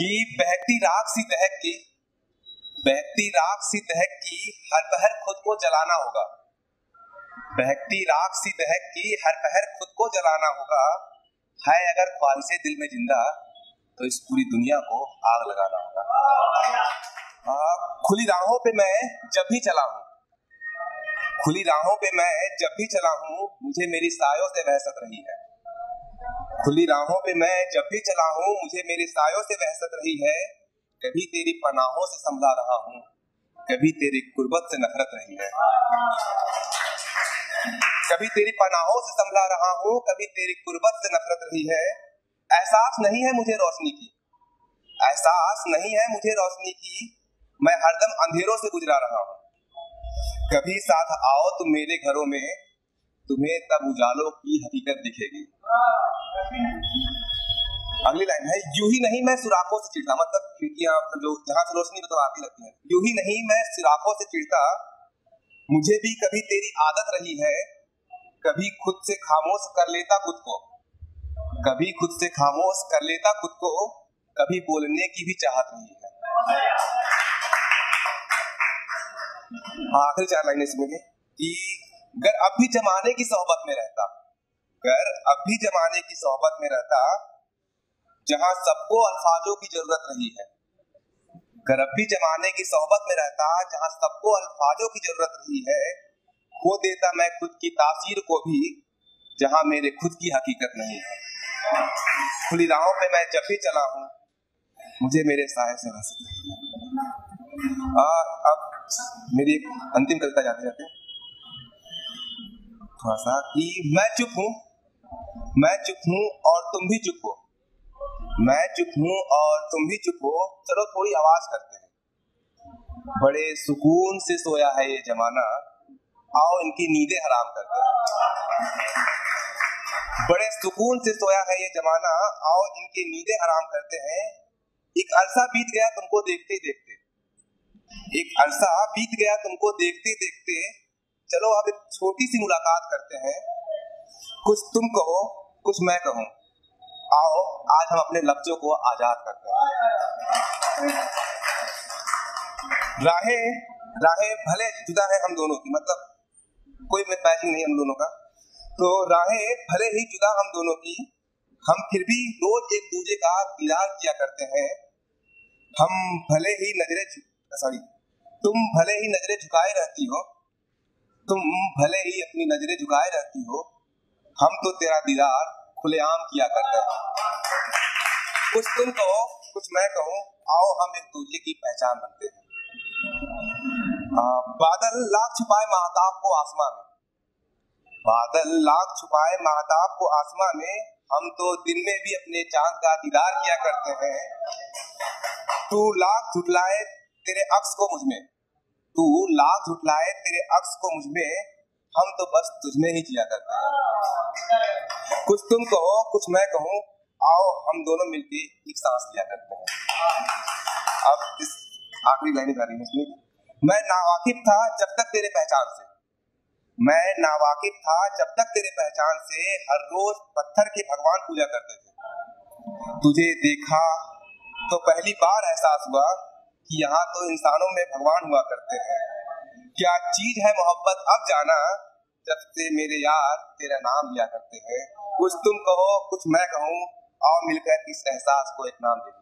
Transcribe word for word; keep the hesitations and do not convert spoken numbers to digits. कि बहती राख सी दहक की बहती राख सी दहक की हर पहर खुद को जलाना होगा। बहती राख सी दहक की हर पहर खुद को जलाना होगा। है अगर ख्वाहिशे दिल में जिंदा तो इस पूरी दुनिया को आग लगाना होगा। खुली राहों पे मैं जब भी चला हूँ खुली राहों पे मैं जब भी चला हूँ मुझे मेरी सायों से वहशत रही है। खुली राहों पे मैं जब भी चला हूँ मुझे मेरी सायों से वहशत रही है। कभी तेरी पनाहों से संभला रहा हूँ, कभी तेरी कुर्बत से नफरत रही है। कभी तेरी पनाहों से संभला रहा हूँ, कभी तेरी कुर्बत से नफरत रही है। एहसास नहीं है मुझे रोशनी की एहसास नहीं है मुझे रोशनी की मैं हरदम अंधेरों से गुजरा रहा हूँ। कभी साथ आओ तुम मेरे घरों में, तुम्हें तब उजालों की हकीकत दिखेगी। अगली लाइन है, यूं ही नहीं मैं सुराखों से चिढ़ता, मतलब खिड़कियां जहां से रोशनी मतलब आती रहती है। यूं ही नहीं मैं सुराखों से चिढ़ता, मुझे भी कभी तेरी आदत रही है। कभी खुद से खामोश कर लेता खुद को कभी खुद से खामोश कर लेता खुद को कभी बोलने की भी चाहत रही है। हाँ, आखिरी चार लाइनें इसमें कि अगर अब भी जमाने की सोहबत में रहता अगर अब भी जमाने की सोहबत में रहता जहां सबको अल्फाजों की जरूरत रही है। अगर अब भी जमाने की सोहबत में रहता जहां सबको अल्फाजों की जरूरत रही है। खो देता मैं खुद की तासीर को भी जहां मेरे खुद की हकीकत नहीं है। खुली राहों पे मैं जब भी चला हूँ मुझे मेरे साये से वहशत रही है। अब मेरी एक अंतिम कविता जाते जाते थोड़ा सा कि मैं चुप हूँ मैं चुप हूँ और तुम भी चुप हो मैं चुप हूँ और तुम भी चुप हो चलो थोड़ी आवाज करते हैं। बड़े सुकून से सोया है ये जमाना, आओ इनकी नींदें हराम करते हैं। बड़े सुकून से सोया है ये जमाना, आओ इनकी नींदें हराम करते हैं। एक अरसा बीत गया तुमको देखते देखते एक अरसा बीत गया तुमको देखते देखते चलो अब एक छोटी सी मुलाकात करते हैं। कुछ तुम कहो कुछ मैं कहूँ, आओ आज हम अपने लफ्जों को आजाद करते हैं। राहें राहें भले जुदा है हम दोनों की, मतलब कोई मैचिंग नहीं हम दोनों का, तो राहें भले ही जुदा हम दोनों की हम फिर भी रोज एक दूसरे का दीदार किया करते हैं। हम भले ही नजरें सॉरी तुम भले ही नजरें झुकाए रहती हो तुम भले ही अपनी नजरें झुकाए रहती हो हम तो तेरा दीदार खुलेआम किया करते हैं। कुछ तुम कहो कुछ मैं कहूँ, आओ हम एक दूसरे की पहचान बनते हैं। बादल लाख छुपाए महताब को आसमां में बादल लाख छुपाए महताब को आसमां में हम तो दिन में भी अपने चांद का दीदार किया करते हैं। तू लाख झुटलाए तेरे अक्स को मुझमें तू लाख झुटलाए तेरे अक्स को मुझमें हम तो बस तुझमें ही जिया करते हैं। कुछ तुम कहो कुछ मैं कहूँ, आओ हम दोनों मिलके एक सांस लिया करते हैं। अब इस आखिरी लाइन निकाली है इसमें, मैं नावाकिफ था जब तक तेरे पहचान से मैं नावाकिफ था जब तक तेरे पहचान से हर रोज पत्थर के भगवान पूजा करते थे। तुझे देखा तो पहली बार एहसास हुआ कि यहाँ तो इंसानों में भगवान हुआ करते हैं। क्या चीज है मोहब्बत अब जाना, जब से मेरे यार तेरा नाम लिया करते हैं। कुछ तुम कहो कुछ मैं कहूँ, आओ मिलकर इस एहसास को एक नाम दे।